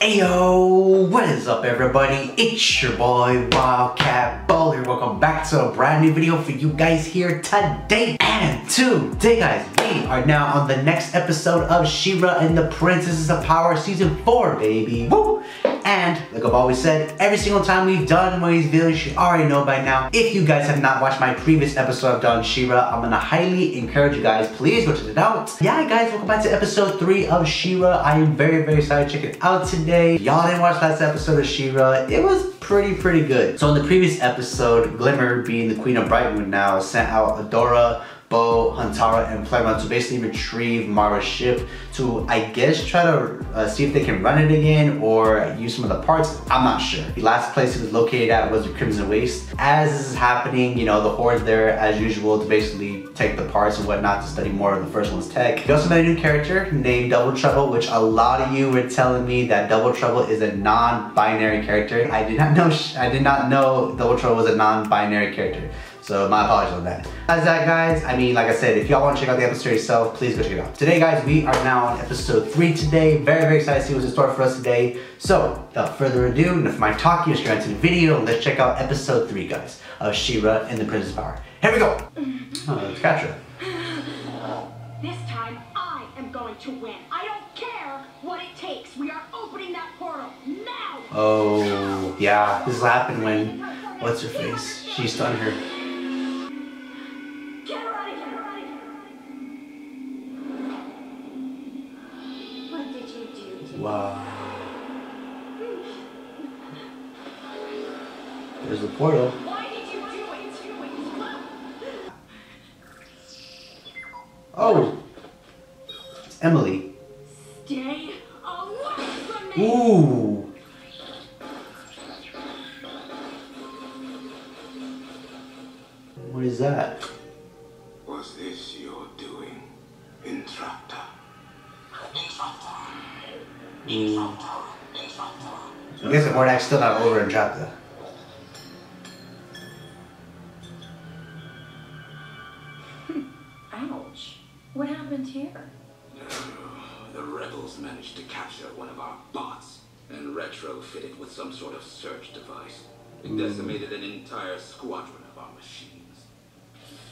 Ayo, what is up everybody? It's your boy Wildcat Ball here. Welcome back to a brand new video for you guys here today. And today guys, we are now on the next episode of She-Ra and the Princesses of Power Season 4, baby. Woo! And like I've always said, every single time we've done one of these videos, you already know by now. If you guys have not watched my previous episode I've done She-Ra, I'm gonna highly encourage you guys, please go check it out. Yeah guys, welcome back to episode 3 of She-Ra. I am very excited to check it out today. Y'all didn't watch last episode of She-Ra, it was pretty good. So in the previous episode, Glimmer, being the Queen of Brightmoon now, sent out Adora, Bow, Huntara, and Plymouth to basically retrieve Mara's ship to, I guess, try to see if they can run it again or use some of the parts. I'm not sure. The last place it was located at was the Crimson Waste. As this is happening, you know, the Horde's there as usual to basically take the parts and whatnot to study more of the first one's tech. We also met a new character named Double Trouble, which a lot of you were telling me that Double Trouble is a non-binary character. I did not know Double Trouble was a non-binary character. So my apologies on that. As that guys, I mean, like I said, if y'all want to check out the episode yourself, please go check it out. Today guys, we are now on episode 3 today. Very excited to see what's in store for us today. So without further ado, and if my talking is straight into the video, let's check out episode 3 guys, of She-Ra and the Princess of Power. Here we go. Oh, it's Catra. This time I am going to win. I don't care what it takes. We are opening that portal now. Oh, yeah, this happened when, what's her face? She stunned her. Wow. There's the portal. Why did you do it? Oh, it's Emily. Stay away from me. Ooh. What is that? Was this your doing, Entrapta? I guess the Hordak's still not over Entrapta. Ouch. What happened here? The rebels managed to capture one of our bots and retrofit it with some sort of search device. It decimated an entire squadron of our machines.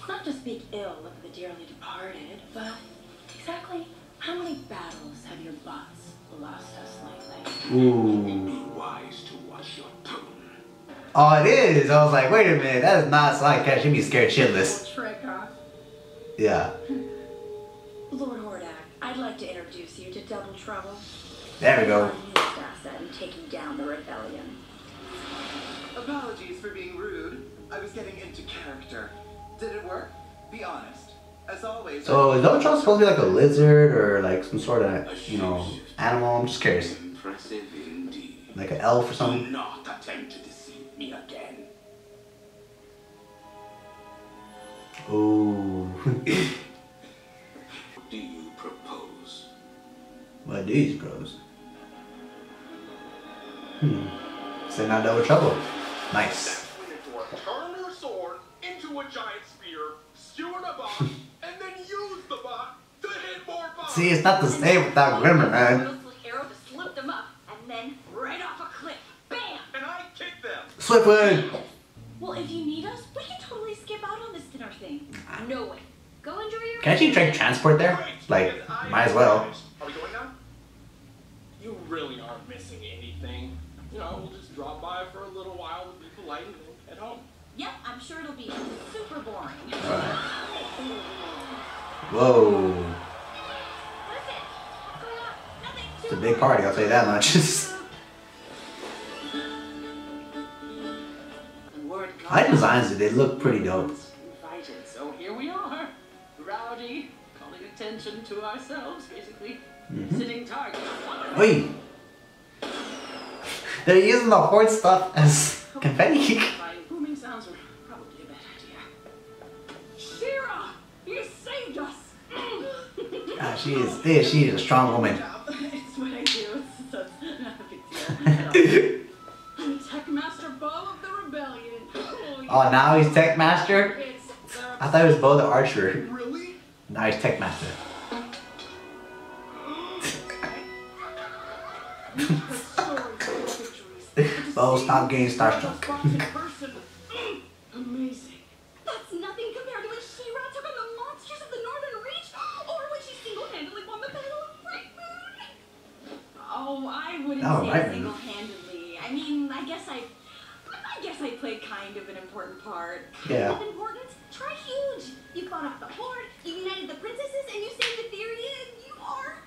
Not to speak ill of the dearly departed, but exactly how many battles have your bots lost us lately? Ooh. Be wise to watch your tone. Oh, it is. I was like, wait a minute, that is not Slide Cash. You'd be scared shitless. Yeah. Lord Hordak, I'd like to introduce you to Double Trouble. There we go. And taking down the rebellion. Apologies for being rude. I was getting into character. Did it work? Be honest. As always, so is Double Trouble supposed to be like a lizard or like some sort of, you know, animal? I'm just curious. Impressive indeed. Like an elf or something? Do not attempt to deceive me again. Ooh. What do you propose? What do you propose? Is that not Double Trouble? Nice. Turn your sword into a giant spear, skewer a box. See, it's not the same without Glimmer, man. Swiftwind! Well, if you need us, we can totally skip out on this dinner thing. No way. Go enjoy your... Can I actually drink transport there? Like, might as well. Are we going now? You really aren't missing anything. You know, we'll just drop by for a little while and be polite and head home. Yep, I'm sure it'll be super boring. Whoa. It's a big party, I'll tell you that much. I designed it, they look pretty dope. So here we are. Rowdy, calling attention to ourselves, basically. Sitting target. Wait. They're using the Horde stuff as confetti. Booming sounds are probably a bad idea. She-Ra, you saved us! Ah, she is a strong woman. I'm Tech Master Bow of the Rebellion. Oh, now he's Tech Master? I thought it was Bow the Archer. Really? Now he's Tech Master. Bow's top game starts junk. Amazing. That's nothing compared to when She-Ra took on the monsters of the Northern Reach, or when she single-handedly won the Battle of Brightmoon. Oh, I wouldn't say single-handedly. I mean, I guess I played kind of an important part. Yeah. Importance? Try huge. You fought off the Horde, you united the princesses, and you saved the theory, and you are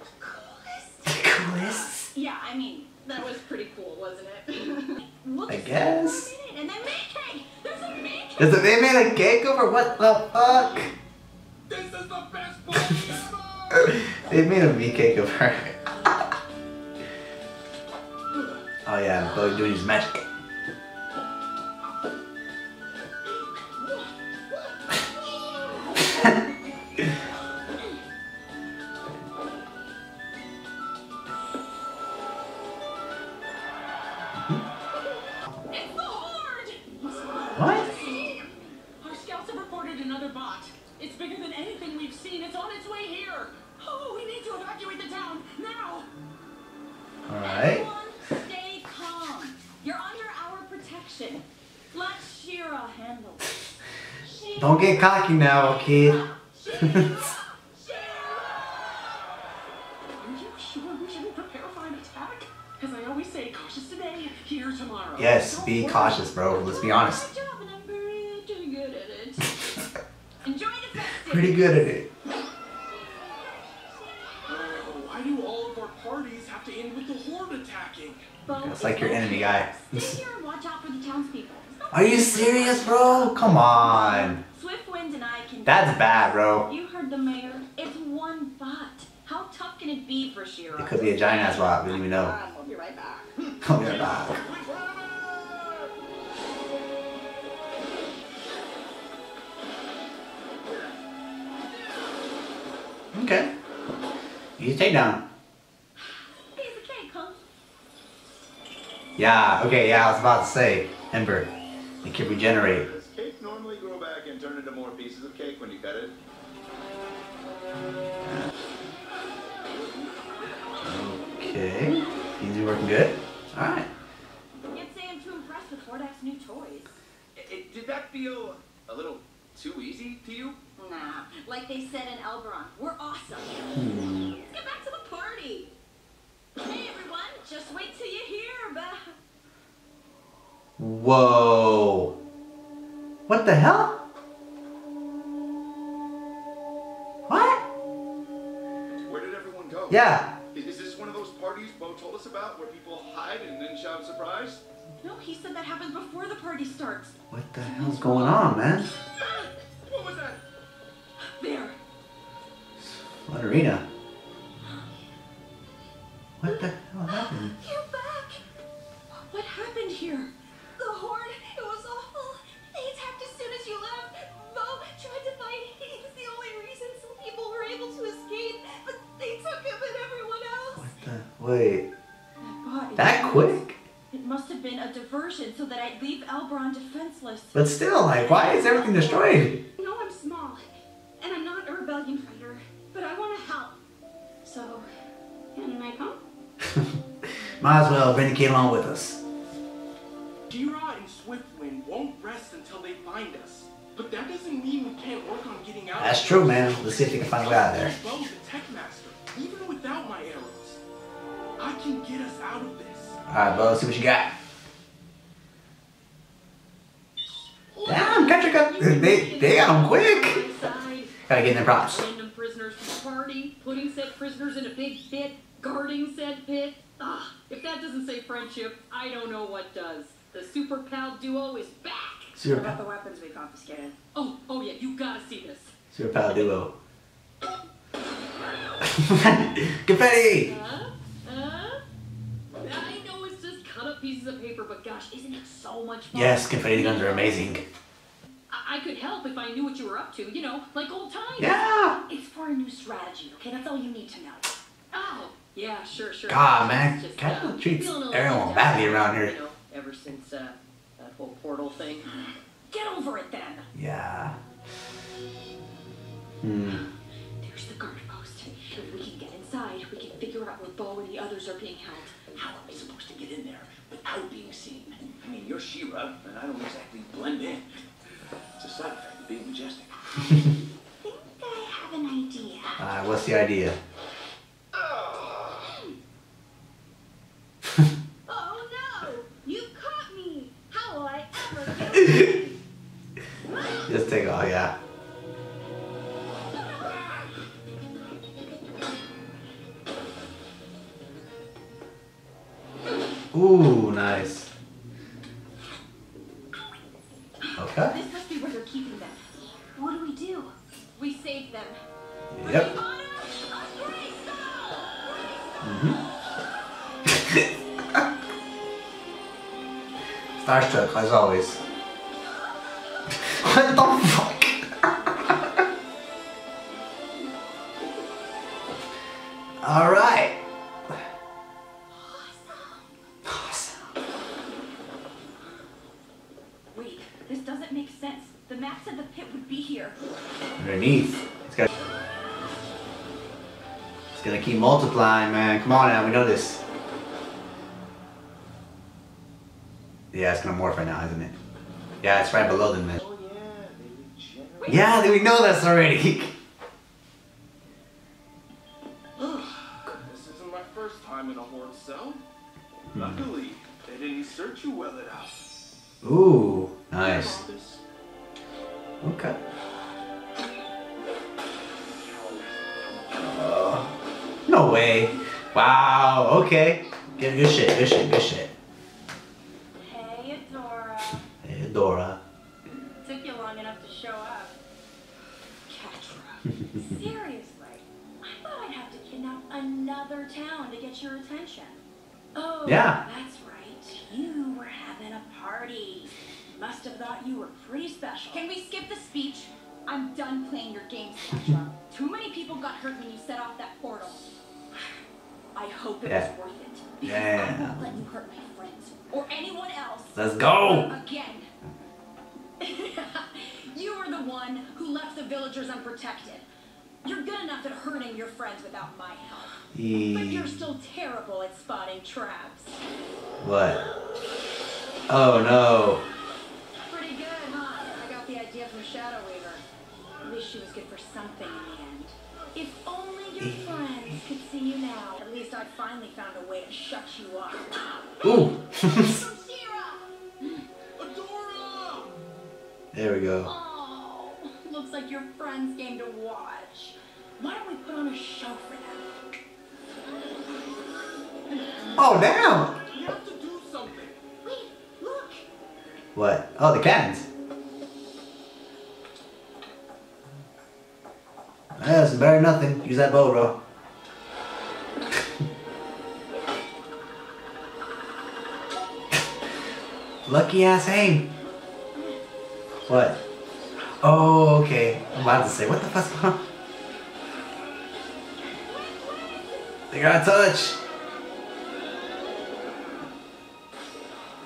the coolest. The coolest? Yeah, I mean, that was pretty cool, wasn't it? Look, I guess. And then cake. There's a man cake. They made a cake over what the fuck? This is the best boy ever. They made a meat cake over her. Oh yeah, Bow doing his magic. Don't get cocky now, kid. Are you sure we shouldn't prepare for an attack? As I always say, cautious today, here tomorrow. Yes, be cautious, bro. Let's be honest. And I'm pretty good at it. Enjoy the festive. Pretty good at it. Why do all of our parties have to end with the Horde attacking? That's like your enemy guy. Stay here and watch out for the townspeople. Are you serious, bro? Come on. Swiftwind and I can. That's bad, bro. You heard the mayor. It's one bot. How tough can it be for She-Ra? It could be a giant ass bot. We don't even know. I'll be right back. I'll be right back. Okay. Easy takedown. Piece of cake, huh? Yeah. Okay. Yeah. I was about to say, Ember. It can regenerate. Does cake normally grow back and turn into more pieces of cake when you cut it? Okay. Things are working good. Alright. Can't say I'm too impressed with Hordak's new toys. Did that feel a little too easy to you? Nah. Like they said in Elberon, we're awesome. Let's get back to the party. Hey everyone, just wait till you hear about... Whoa. What the hell? What? Where did everyone go? Yeah. Is this one of those parties Bow told us about where people hide and then shout surprise? No, he said that happens before the party starts. What the hell's going on, man? What was that? There. Flutterina. What the hell happened? You're back. What happened here? The Horde, it was awful. They attacked as soon as you left. Bow tried to fight. He was the only reason some people were able to escape, but they took him and everyone else. What the? Wait. That quick? It must have been a diversion so that I'd leave Elberon defenseless. But still, like, why is everything destroyed? No, I'm small, and I'm not a rebellion fighter, but I want to help. So, can I come? Might as well vindicate along with us. She-Ra and Swiftwind won't rest until they find us. But that doesn't mean we can't work on getting out. That's true, man. Let's see if we can find a way out of there. Bow's the tech master, even without my arrows. I can get us out of this. Alright, Bow, see what you got. Damn, Catra got... They got them quick. Gotta get in their props. Random prisoners to party, putting said prisoners in a big pit, guarding said pit. Ah, if that doesn't say friendship, I don't know what does. The Super Pal duo is back! Super Pal. What about the weapons we confiscated? Oh yeah, you gotta see this. Super Pal duo. Confetti! I know it's just cut up pieces of paper, but gosh, isn't it so much fun? Yes, confetti guns are amazing. I could help if I knew what you were up to, you know, like old times. Yeah! It's for a new strategy, okay? That's all you need to know. Oh, yeah, sure. God, man, Catra treats everyone badly around here. You know, ever since that whole portal thing. Get over it then! Yeah. There's the guard post. If we can get inside, inside, we can figure out where Bow and the others are being held. How are we supposed to get in there without being seen? I mean, you're She-Ra, and I don't exactly blend in. It's a side effect of being majestic. I think I have an idea. What's the idea? Just take off, yeah. Ooh, nice. Okay. This must be where they're keeping them. What do? We save them. Yep. Mm-hmm. Starstruck, as always. What the fuck? Alright. Awesome. Wait, this doesn't make sense. The map said the pit would be here. Underneath. It's gonna keep multiplying, man. Come on now, we know this. Yeah, it's gonna morph right now, isn't it? Yeah, it's right below them, man. Yeah, we know this already. This isn't my first time in a Horde cell. Luckily, they didn't search you well enough. Ooh, nice. Okay. No way. Wow, okay. Good shit, good shit, good shit. Hey, Adora. Hey, Adora. Seriously, I thought I'd have to kidnap another town to get your attention. Oh, yeah, that's right. You were having a party. Must have thought you were pretty special. Can we skip the speech? I'm done playing your games, Catra. Too many people got hurt when you set off that portal. I hope it was worth it. Because I won't let you hurt my friends or anyone else. Let's go! Again. You were the one who left the villagers unprotected. You're good enough at hurting your friends without my help. But you're still terrible at spotting traps. What? Oh no. Pretty good, huh? I got the idea from Shadow Weaver. At least she was good for something in the end. If only your friends could see you now. At least I finally found a way to shut you up. Ooh. She-Ra! Adora! There we go. Looks like your friends came to watch. Why don't we put on a show for them? Oh, damn! You have to do something. Wait, look. What? Oh, the cannons. That's better than nothing. Use that bow, bro. Lucky ass aim. What? Oh, okay. I'm about to say, what the fuck's going on? They got touch!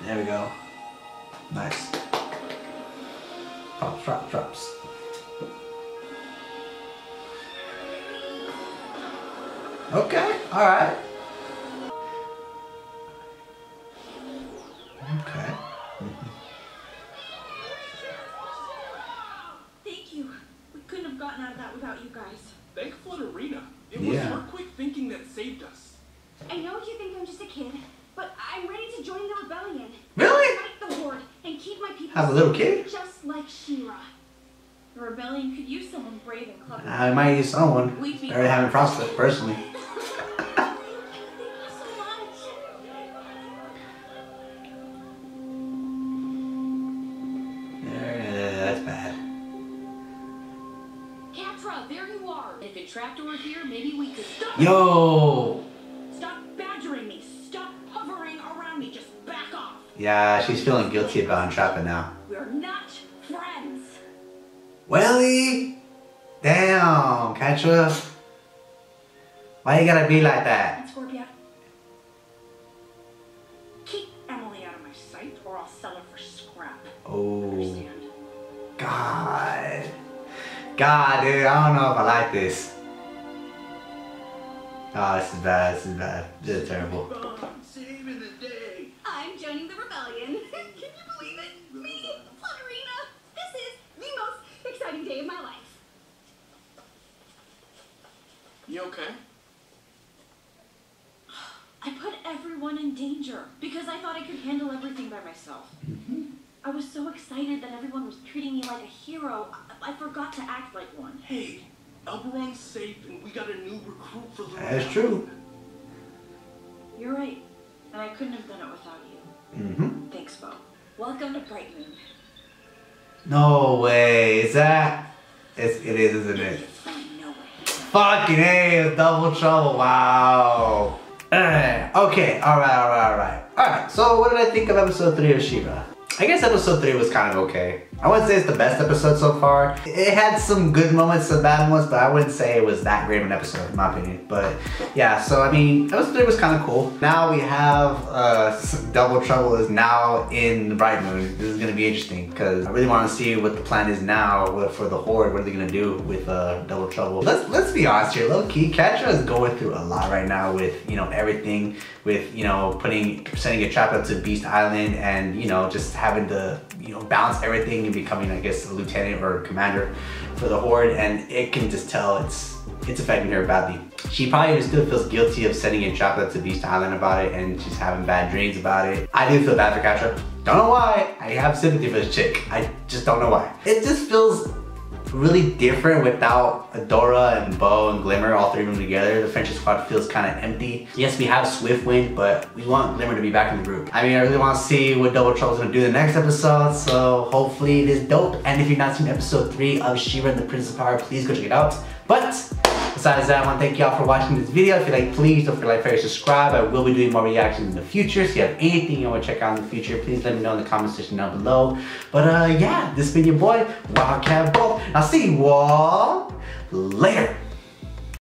There we go. Nice. Drops, drops, drops. Okay, alright. Okay. You guys. Thank Flutterina. It was her quick thinking that saved us. I know you think I'm just a kid, but I'm ready to join the rebellion. Really? Fight the Horde and keep my people. Have a little kid? Just like She-Ra. The rebellion could use someone brave and clever. I might use someone. I already haven't processed personally. Thank you so much. That's bad. If it trapped over here, maybe we could stop. Yo! Stop badgering me. Stop hovering around me. Just back off. Yeah, she's feeling guilty about entrapping now. We're not friends. Welly! Damn, Catra. Why you gotta be like that? Scorpia. Keep Emily out of my sight or I'll sell her for scrap. Oh. Understand? God, dude, I don't know if I like this. Ah, this is bad, this is bad. This is terrible. Saving the day. I'm joining the rebellion. Can you believe it? Me, Flutterina. This is the most exciting day of my life. You okay? I put everyone in danger because I thought I could handle everything by myself. Mm-hmm. I was so excited that everyone was treating me like a hero. I forgot to act like one. Hey, Elberon's safe and we got a new recruit for the That's true. You're right. And I couldn't have done it without you. Mm-hmm. Thanks, Bow. Welcome to Brightmoon. No way. Is that... It is, isn't it? No way. Fucking A, Double Trouble. Wow. Okay. Alright. So what did I think of episode 3 of She-Ra? I guess episode 3 was kind of okay. I wouldn't say it's the best episode so far. It had some good moments, some bad ones, but I wouldn't say it was that great of an episode in my opinion. But yeah, so I mean, episode 3 was kind of cool. Now we have Double Trouble is now in the Brightmoon. This is going to be interesting because I really want to see what the plan is now for the Horde. What are they going to do with Double Trouble? Let's be honest here, low-key, Catra is going through a lot right now with, you know, everything. With, you know, sending Entrapta to Beast Island and, you know, just having to, you know, balance everything and becoming, I guess, a lieutenant or commander for the Horde, and it can just tell it's affecting her badly. She probably still feels guilty of sending Entrapta to Beast Island about it, and she's having bad dreams about it. I do feel bad for Catra. Don't know why. I have sympathy for this chick. I just don't know why. It just feels really different without Adora and Bow and Glimmer, all three of them together. The friendship squad feels kind of empty. Yes, we have Swiftwind, but we want Glimmer to be back in the group. I mean, I really want to see what Double Trouble's gonna do in the next episode, so hopefully it is dope. And if you've not seen episode 3 of She-Ra and the Princesses of Power, please go check it out. But besides that, I want to thank y'all for watching this video. If you like, please don't forget to like, favorite, subscribe. I will be doing more reactions in the future. So if you have anything you want to check out in the future, please let me know in the comment section down below. But yeah, this has been your boy, Wildcat Ball. I'll see you all later.